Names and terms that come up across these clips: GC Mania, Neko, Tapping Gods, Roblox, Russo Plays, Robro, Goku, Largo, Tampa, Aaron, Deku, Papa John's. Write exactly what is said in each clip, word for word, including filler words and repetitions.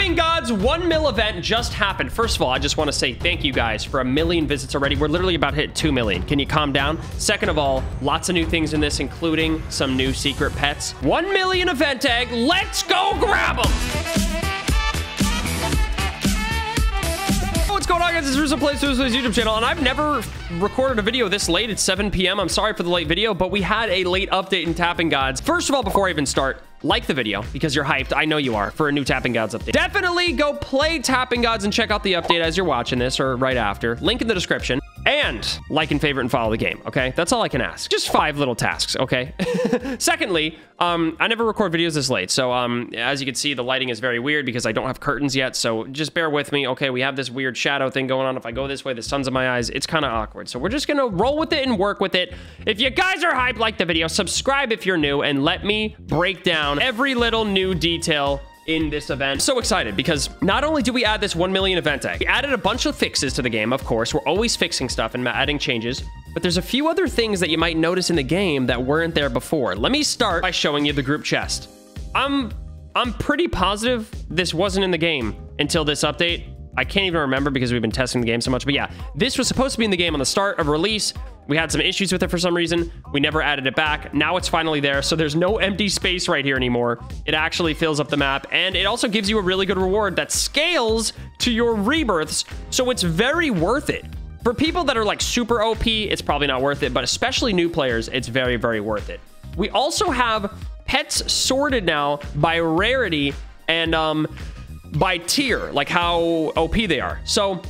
Tapping Gods one mil event just happened. First of all, I just want to say thank you guys for a million visits already. We're literally about to hit two million. Can you calm down? Second of all, lots of new things in this, including some new secret pets. one million event egg. Let's go grab them. What's going on, guys? It's Russo Plays, Russo Plays YouTube channel, and I've never recorded a video this late. It's seven p m I'm sorry for the late video, but we had a late update in Tapping Gods. First of all, before I even start, like the video because you're hyped. I know you are for a new Tapping Gods update. Definitely go play Tapping Gods and check out the update as you're watching this or right after. Link in the description. And like and favorite and follow the game, okay? That's all I can ask. Just five little tasks, okay? Secondly, um, I never record videos this late. So um, as you can see, the lighting is very weird because I don't have curtains yet. So just bear with me, okay? We have this weird shadow thing going on. If I go this way, the sun's in my eyes. It's kind of awkward. So we're just going to roll with it and work with it. If you guys are hyped, like the video, subscribe if you're new, and let me break down every little new detail in this event. So excited because not only do we add this one million event egg, we added a bunch of fixes to the game. Of course, we're always fixing stuff and adding changes, but there's a few other things that you might notice in the game that weren't there before. Let me start by showing you the group chest. I'm I'm pretty positive this wasn't in the game until this update. I can't even remember because we've been testing the game so much, but yeah, this was supposed to be in the game on the start of release. We had some issues with it for some reason. We never added it back. Now it's finally there. So there's no empty space right here anymore. It actually fills up the map, and it also gives you a really good reward that scales to your rebirths. So it's very worth it. For people that are like super O P, it's probably not worth it, but especially new players, it's very, very worth it. We also have pets sorted now by rarity and um, by tier, like how O P they are. So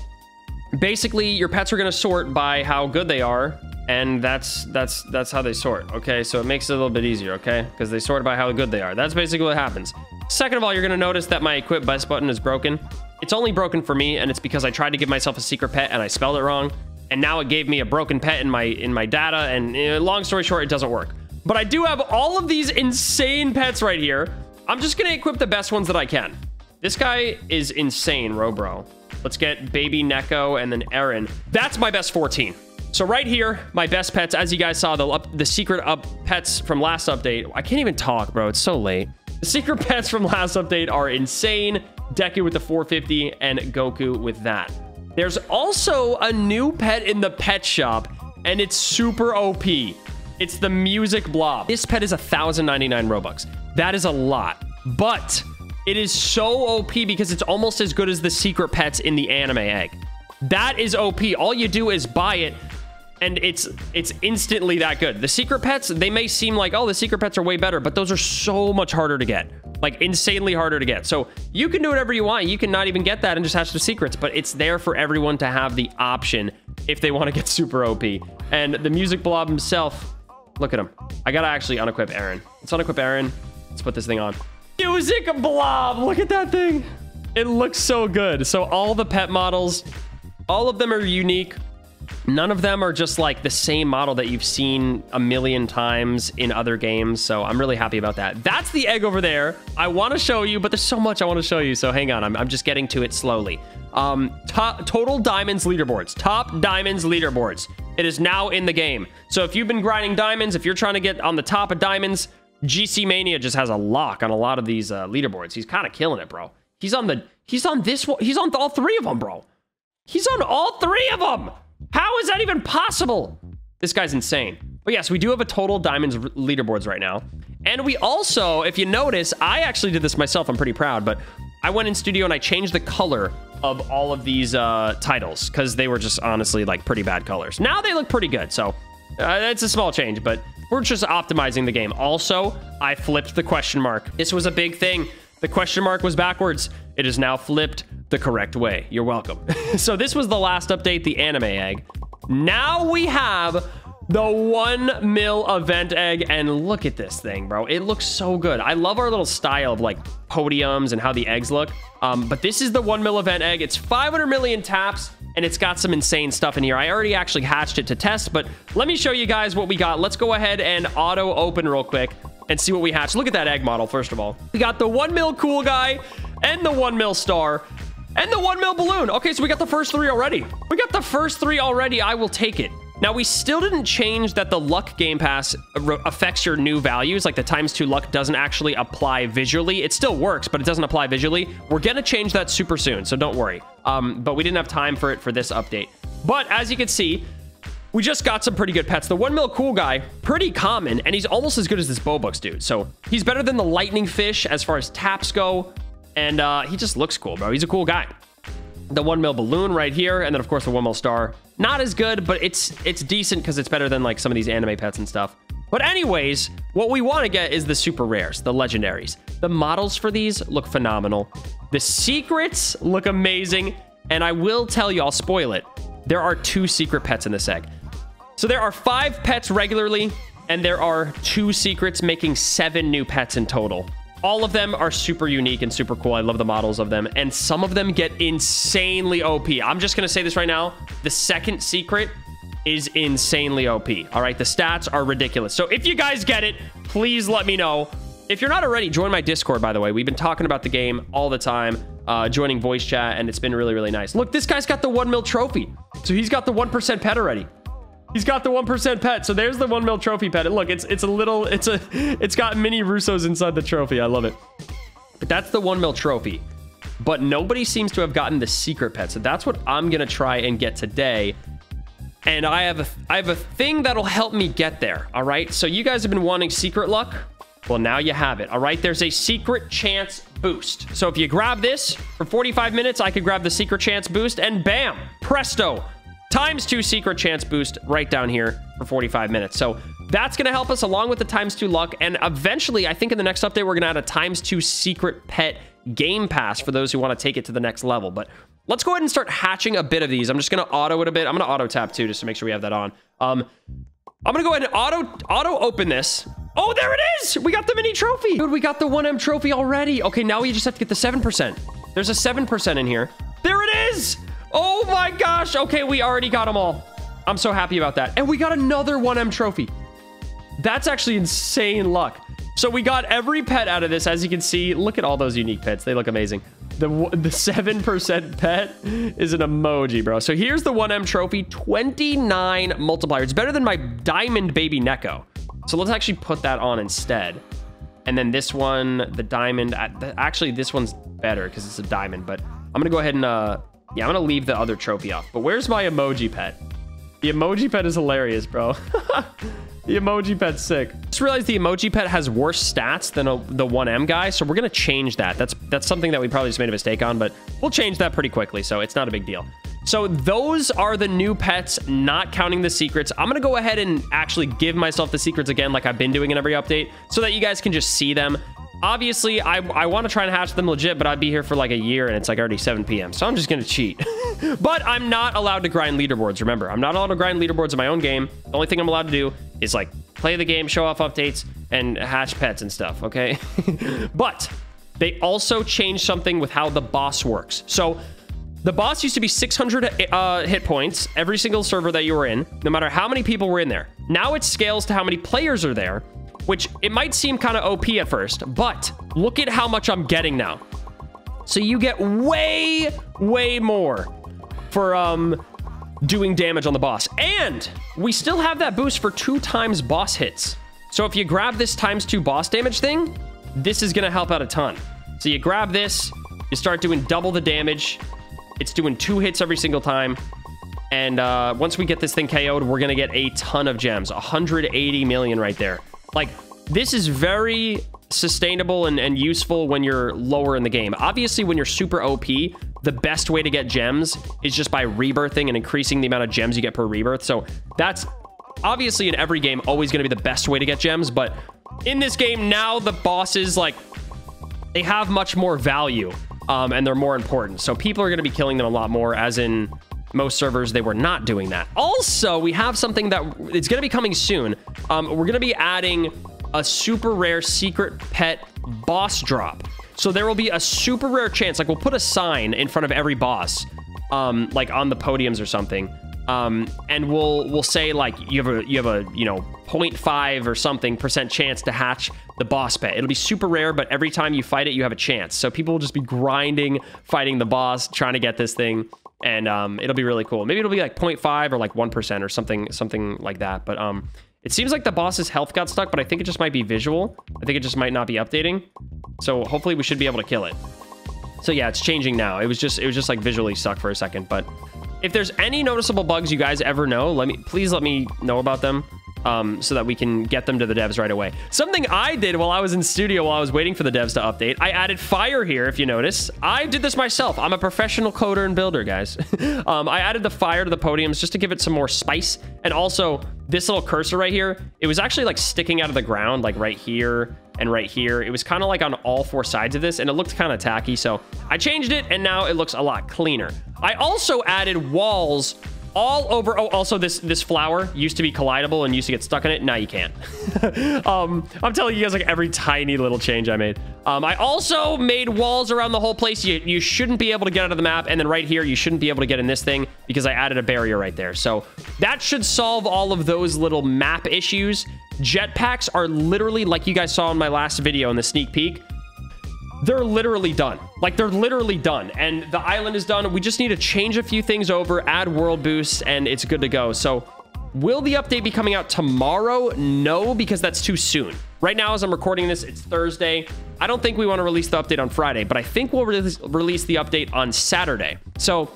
basically your pets are gonna sort by how good they are. And that's that's that's how they sort, okay? So it makes it a little bit easier, okay? Because they sort by how good they are. That's basically what happens. Second of all, you're gonna notice that my equip best button is broken. It's only broken for me, and it's because I tried to give myself a secret pet and I spelled it wrong, and now it gave me a broken pet in my in my data. And uh, long story short, it doesn't work. But I do have all of these insane pets right here. I'm just gonna equip the best ones that I can. This guy is insane, Robro. Let's get baby Neko and then Aaron. That's my best fourteen. So right here, my best pets, as you guys saw, the, up, the secret up pets from last update. I can't even talk, bro. It's so late. The secret pets from last update are insane. Deku with the four fifty and Goku with that. There's also a new pet in the pet shop, and it's super O P. It's the music blob. This pet is one thousand ninety-nine Robux. That is a lot, but it is so O P because it's almost as good as the secret pets in the anime egg. That is O P. All you do is buy it, and it's it's instantly that good. The secret pets, they may seem like, oh, the secret pets are way better, but those are so much harder to get, like insanely harder to get. So you can do whatever you want. You can not even get that and just hatch the secrets, but it's there for everyone to have the option if they want to get super O P. And the music blob himself, look at him. I gotta actually unequip Aaron. Let's unequip Aaron. Let's put this thing on. Music blob, look at that thing. It looks so good. So all the pet models, all of them are unique. None of them are just like the same model that you've seen a million times in other games. So I'm really happy about that. That's the egg over there. I want to show you, but there's so much I want to show you. So hang on. I'm, I'm just getting to it slowly. Um, top, total diamonds leaderboards. Top diamonds leaderboards. It is now in the game. So if you've been grinding diamonds, if you're trying to get on the top of diamonds, G C Mania just has a lock on a lot of these uh, leaderboards. He's kind of killing it, bro. He's on the, he's on this one. He's on all three of them, bro. He's on all three of them. How is that even possible? This guy's insane. But yes, we do have a total diamonds leaderboards right now. And we also, if you notice, I actually did this myself. I'm pretty proud, but I went in studio and I changed the color of all of these uh, titles because they were just honestly like pretty bad colors. Now they look pretty good. So uh, it's a small change, but we're just optimizing the game. Also, I flipped the question mark. This was a big thing. The question mark was backwards. It is now flipped the correct way. You're welcome. So this was the last update, the anime egg. Now we have the one mil event egg, and look at this thing, bro. It looks so good. I love our little style of like podiums and how the eggs look. Um, but this is the one mil event egg. It's five hundred million taps, and it's got some insane stuff in here. I already actually hatched it to test, but let me show you guys what we got. Let's go ahead and auto open real quick and see what we hatched. Look at that egg model, first of all. We got the one mil cool guy and the one mil star and the one mil balloon. Okay, so we got the first three already. We got the first three already. I will take it. Now, we still didn't change that the luck game pass affects your new values, like the times two luck doesn't actually apply visually. It still works, but it doesn't apply visually. We're gonna change that super soon, so don't worry. Um, but we didn't have time for it for this update. But as you can see, we just got some pretty good pets. The one mil cool guy, pretty common, and he's almost as good as this Bobux dude. So he's better than the lightning fish as far as taps go. And uh, he just looks cool, bro. He's a cool guy. The one mil balloon right here, and then of course the one mil star. Not as good, but it's it's decent because it's better than like some of these anime pets and stuff. But anyways, what we want to get is the super rares, the legendaries. The models for these look phenomenal. The secrets look amazing. And I will tell you, I'll spoil it. There are two secret pets in this egg. So there are five pets regularly, and there are two secrets, making seven new pets in total. All of them are super unique and super cool. I love the models of them. And some of them get insanely O P. I'm just going to say this right now. The second secret is insanely O P. All right. The stats are ridiculous. So if you guys get it, please let me know. If you're not already, join my Discord, by the way. We've been talking about the game all the time, uh, joining voice chat, and it's been really, really nice. Look, this guy's got the one mil trophy. So he's got the one percent pet already. He's got the one percent pet. So there's the one mil trophy pet. And look, it's it's a little, it's a, it's got mini Russos inside the trophy. I love it. But that's the one mil trophy. But nobody seems to have gotten the secret pet. So that's what I'm going to try and get today. And I have, a, I have a thing that'll help me get there. All right. So you guys have been wanting secret luck. Well, now you have it. All right. There's a secret chance boost. So if you grab this for forty-five minutes, I could grab the secret chance boost and bam, presto. Times two secret chance boost right down here for forty-five minutes. So that's going to help us along with the times two luck. And eventually, I think in the next update, we're going to add a times two secret pet game pass for those who want to take it to the next level. But let's go ahead and start hatching a bit of these. I'm just going to auto it a bit. I'm going to auto tap too, just to make sure we have that on. Um, I'm going to go ahead and auto auto open this. Oh, there it is. We got the mini trophy. Dude, we got the one M trophy already. Okay, now we just have to get the seven percent. There's a seven percent in here. There it is. Oh my gosh. Okay, we already got them all. I'm so happy about that. And we got another one M trophy. That's actually insane luck. So we got every pet out of this. As you can see, look at all those unique pets. They look amazing. The the seven percent pet is an emoji, bro. So here's the one M trophy, twenty-nine multiplier. It's better than my diamond baby Neko. So let's actually put that on instead. And then this one, the diamond, actually this one's better because it's a diamond, but I'm going to go ahead and... uh. Yeah, I'm going to leave the other trophy off. But where's my emoji pet? The emoji pet is hilarious, bro. The emoji pet's sick. Just realized the emoji pet has worse stats than a, the one M guy. So we're going to change that. That's that's something that we probably just made a mistake on, but we'll change that pretty quickly. So it's not a big deal. So those are the new pets, not counting the secrets. I'm going to go ahead and actually give myself the secrets again, like I've been doing in every update, so that you guys can just see them. Obviously, I, I want to try and hatch them legit, but I'd be here for like a year and it's like already seven p m So I'm just going to cheat. But I'm not allowed to grind leaderboards. Remember, I'm not allowed to grind leaderboards in my own game. The only thing I'm allowed to do is like play the game, show off updates, and hatch pets and stuff. Okay. But they also changed something with how the boss works. So the boss used to be six hundred uh, hit points every single server that you were in, no matter how many people were in there. Now it scales to how many players are there, which it might seem kind of O P at first, but look at how much I'm getting now. So you get way, way more for um, doing damage on the boss. And we still have that boost for two times boss hits. So if you grab this times two boss damage thing, this is going to help out a ton. So you grab this, you start doing double the damage. It's doing two hits every single time. And uh, once we get this thing K O'd, we're going to get a ton of gems, one hundred eighty million right there. Like, this is very sustainable and, and useful when you're lower in the game. Obviously, when you're super O P, the best way to get gems is just by rebirthing and increasing the amount of gems you get per rebirth. So that's obviously in every game always going to be the best way to get gems. But in this game now, the bosses, like, they have much more value um, and they're more important. So people are going to be killing them a lot more, as in... most servers, they were not doing that. Also, we have something that it's going to be coming soon. Um, we're going to be adding a super rare secret pet boss drop. So there will be a super rare chance. Like, we'll put a sign in front of every boss, um, like on the podiums or something. Um, and we'll we'll say like you have a you have a you know zero point five or something percent chance to hatch the boss pet. It'll be super rare, but every time you fight it, you have a chance. So people will just be grinding, fighting the boss, trying to get this thing. and um, it'll be really cool. Maybe it'll be like zero point five or like one percent or something, something like that. But um, it seems like the boss's health got stuck, but I think it just might be visual. I think it just might not be updating. So hopefully we should be able to kill it. So yeah, it's changing now. It was just, it was just like visually stuck for a second. But if there's any noticeable bugs you guys ever know, let me, please let me know about them, um, so that we can get them to the devs right away. Something I did while I was in studio, while I was waiting for the devs to update, I added fire here, if you notice. I did this myself. I'm a professional coder and builder, guys. um, I added the fire to the podiums just to give it some more spice. And also this little cursor right here, it was actually like sticking out of the ground, like right here and right here. It was kind of like on all four sides of this, and it looked kind of tacky. So I changed it, and now it looks a lot cleaner. I also added walls all over. Oh, also this this flower used to be collidable and used to get stuck in it. Now you can't. um, I'm telling you guys, like every tiny little change I made. Um, I also made walls around the whole place. You, you shouldn't be able to get out of the map. And then right here, you shouldn't be able to get in this thing because I added a barrier right there. So that should solve all of those little map issues. Jetpacks are literally, like you guys saw in my last video in the sneak peek, they're literally done. Like, they're literally done. And the island is done. We just need to change a few things over, add world boosts, and it's good to go. So will the update be coming out tomorrow? No, because that's too soon. Right now, as I'm recording this, it's Thursday. I don't think we want to release the update on Friday, but I think we'll re- release the update on Saturday. So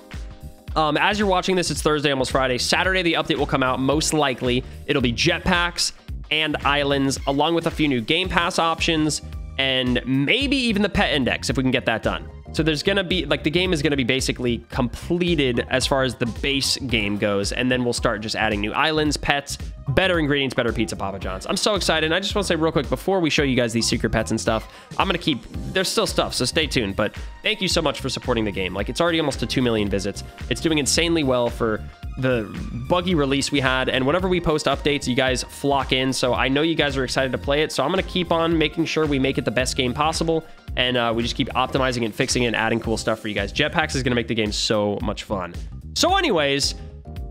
um, as you're watching this, it's Thursday, almost Friday. Saturday, the update will come out. Most likely, it'll be jetpacks and islands, along with a few new Game Pass options, and maybe even the pet index if we can get that done. So there's gonna be, like, the game is gonna be basically completed as far as the base game goes, and then we'll start just adding new islands, pets, better ingredients, better pizza, Papa John's. I'm so excited. And I just want to say real quick, before we show you guys these secret pets and stuff, I'm gonna keep, there's still stuff, so stay tuned, but thank you so much for supporting the game. Like, it's already almost to two million visits. It's doing insanely well for the buggy release we had, and whenever we post updates, you guys flock in. So I know you guys are excited to play it, so I'm gonna keep on making sure we make it the best game possible, and uh, we just keep optimizing and fixing it and adding cool stuff for you guys. Jetpacks is gonna make the game so much fun. So anyways,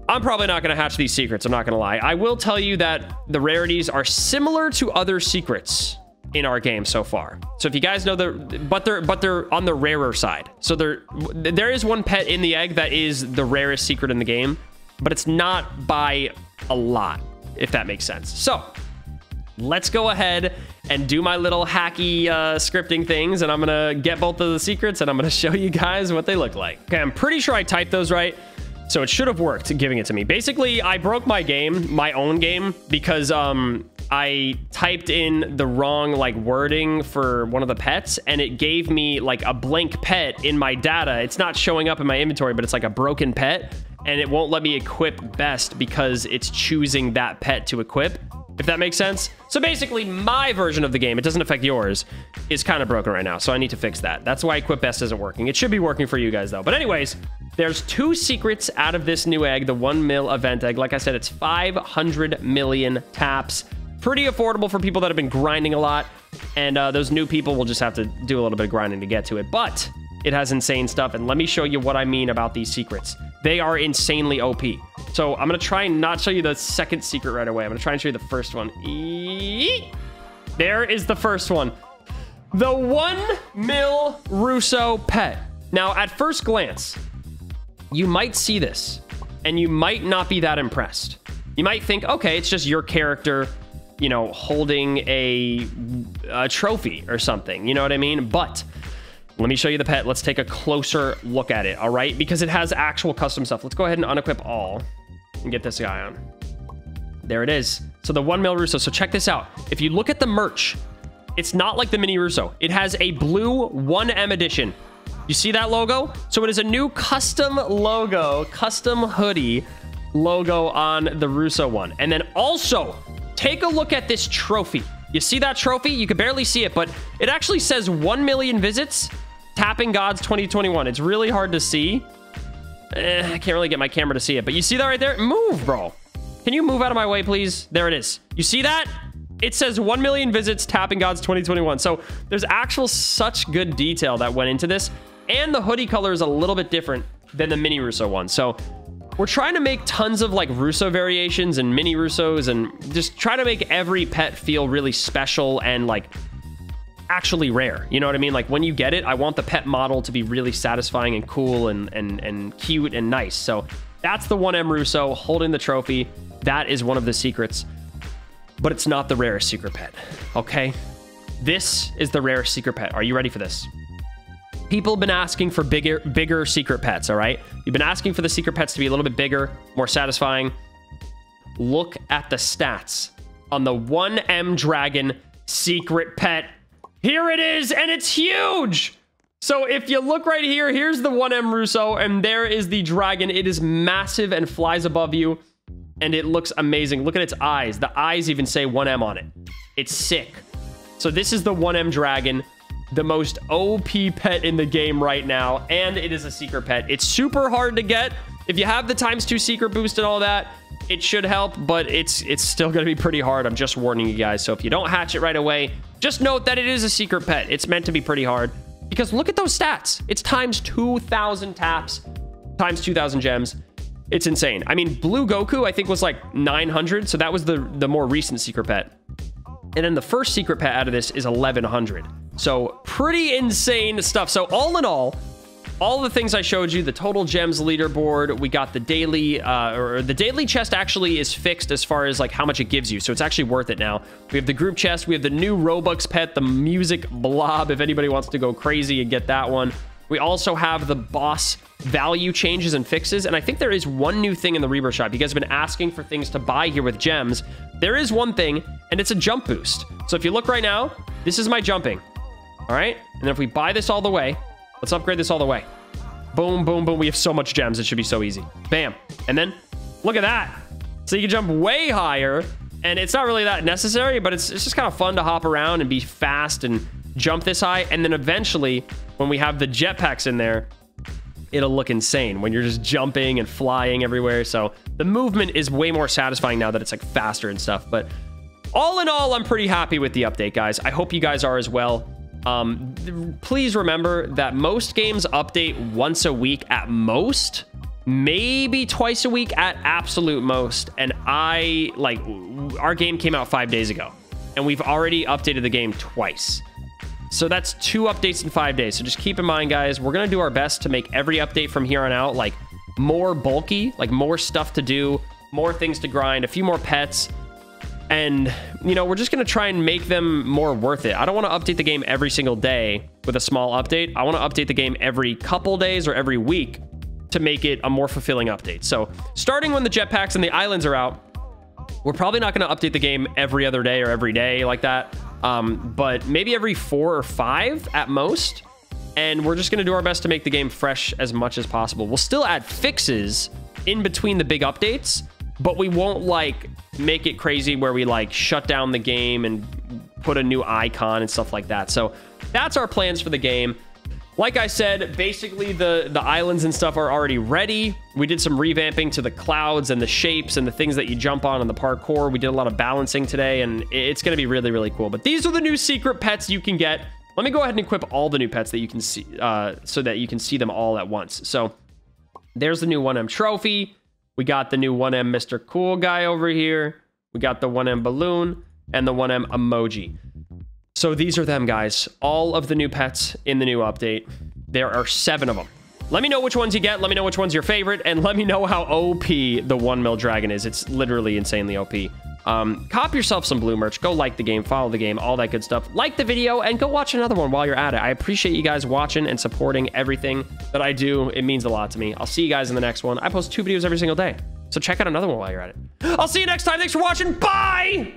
I'm probably not gonna hatch these secrets, I'm not gonna lie. I will tell you that the rarities are similar to other secrets in our game so far. So if you guys know, they're but they're but they're on the rarer side. So there there is one pet in the egg that is the rarest secret in the game, but it's not by a lot, if that makes sense. So let's go ahead and do my little hacky uh, scripting things, and I'm gonna get both of the secrets and I'm gonna show you guys what they look like. Okay, I'm pretty sure I typed those right, so it should have worked giving it to me. Basically, I broke my game, my own game, because um, I typed in the wrong like wording for one of the pets, and it gave me like a blank pet in my data. It's not showing up in my inventory, but it's like a broken pet, and it won't let me equip best because it's choosing that pet to equip, if that makes sense. So basically, my version of the game, it doesn't affect yours, is kind of broken right now, so I need to fix that. That's why equip best isn't working. It should be working for you guys though. But anyways, there's two secrets out of this new egg, the one mil event egg. Like I said, it's five hundred million taps. Pretty affordable for people that have been grinding a lot, and uh, those new people will just have to do a little bit of grinding to get to it, but it has insane stuff. And let me show you what I mean about these secrets. They are insanely O P. So I'm gonna try and not show you the second secret right away. I'm gonna try and show you the first one. Eee! There is the first one. The one mil Russo pet. Now, at first glance, you might see this and you might not be that impressed. You might think, okay, it's just your character, you know, holding a, a trophy or something. You know what I mean? But let me show you the pet. Let's take a closer look at it, all right? Because it has actual custom stuff. Let's go ahead and unequip all and get this guy on. There it is. So the one mil Russo. So check this out. If you look at the merch, it's not like the mini Russo. It has a blue one M edition. You see that logo? So it is a new custom logo, custom hoodie logo on the Russo one. And then also, take a look at this trophy. You see that trophy? You can barely see it, but it actually says one million visits, Tapping Gods twenty twenty-one. It's really hard to see. Eh, I can't really get my camera to see it, but you see that right there? Move, bro. Can you move out of my way, please? There it is. You see that? It says one million visits, Tapping Gods twenty twenty-one. So there's actual such good detail that went into this, and the hoodie color is a little bit different than the mini Russo one. So we're trying to make tons of like Russo variations and mini Russos, and just try to make every pet feel really special and like actually rare. You know what I mean? Like when you get it, I want the pet model to be really satisfying and cool and and and cute and nice. So that's the one M Russo holding the trophy. That is one of the secrets, but it's not the rarest secret pet. Okay, this is the rarest secret pet. Are you ready for this? People have been asking for bigger, bigger secret pets. All right, you've been asking for the secret pets to be a little bit bigger, more satisfying. Look at the stats on the one M Dragon secret pet. Here it is, and it's huge. So if you look right here, here's the one M Russo, and there is the dragon. It is massive and flies above you, and it looks amazing. Look at its eyes. The eyes even say one M on it. It's sick. So this is the one M Dragon, the most O P pet in the game right now, and it is a secret pet. It's super hard to get. If you have the times two secret boost and all that, it should help, but it's it's still going to be pretty hard. I'm just warning you guys. So if you don't hatch it right away, just note that it is a secret pet. It's meant to be pretty hard. Because look at those stats. It's times two thousand taps, times two thousand gems. It's insane. I mean, Blue Goku, I think, was like nine hundred. So that was the, the more recent secret pet. And then the first secret pet out of this is eleven hundred. So pretty insane stuff. So all in all, all the things I showed you, the total gems leaderboard, we got the daily, uh, or the daily chest actually is fixed as far as like how much it gives you. So it's actually worth it now. We have the group chest. We have the new Robux pet, the music blob, if anybody wants to go crazy and get that one. We also have the boss value changes and fixes. And I think there is one new thing in the Rebirth shop. You guys have been asking for things to buy here with gems. There is one thing, and it's a jump boost. So if you look right now, this is my jumping. All right. And if we buy this all the way, let's upgrade this all the way. Boom, boom, boom. We have so much gems. It should be so easy. Bam. And then look at that. So you can jump way higher, and it's not really that necessary, but it's, it's just kind of fun to hop around and be fast and jump this high. And then eventually when we have the jetpacks in there, it'll look insane when you're just jumping and flying everywhere. So the movement is way more satisfying now that it's like faster and stuff. But all in all, I'm pretty happy with the update, guys. I hope you guys are as well. Um, please remember that most games update once a week at most, maybe twice a week at absolute most. And I, like, our game came out five days ago, and we've already updated the game twice. So that's two updates in five days. So just keep in mind, guys, we're going to do our best to make every update from here on out, like, more bulky, like, more stuff to do, more things to grind, a few more pets. And, you know, we're just going to try and make them more worth it. I don't want to update the game every single day with a small update. I want to update the game every couple days or every week to make it a more fulfilling update. So starting when the jetpacks and the islands are out, we're probably not going to update the game every other day or every day like that. Um, but maybe every four or five at most. And we're just going to do our best to make the game fresh as much as possible. We'll still add fixes in between the big updates, but we won't, like, make it crazy where we, like, shut down the game and put a new icon and stuff like that. So that's our plans for the game. Like I said, basically the, the islands and stuff are already ready. We did some revamping to the clouds and the shapes and the things that you jump on in the parkour. We did a lot of balancing today, and it's going to be really, really cool. But these are the new secret pets you can get. Let me go ahead and equip all the new pets that you can see, uh, so that you can see them all at once. So there's the new one M trophy. We got the new one M Mister Cool guy over here. We got the one M balloon and the one M emoji. So these are them, guys. All of the new pets in the new update. There are seven of them. Let me know which ones you get. Let me know which one's your favorite. And let me know how O P the one mil dragon is. It's literally insanely O P. Um, cop yourself some blue merch. Go like the game, follow the game, all that good stuff. Like the video and go watch another one while you're at it. I appreciate you guys watching and supporting everything that I do. It means a lot to me. I'll see you guys in the next one. I post two videos every single day. So check out another one while you're at it. I'll see you next time. Thanks for watching. Bye!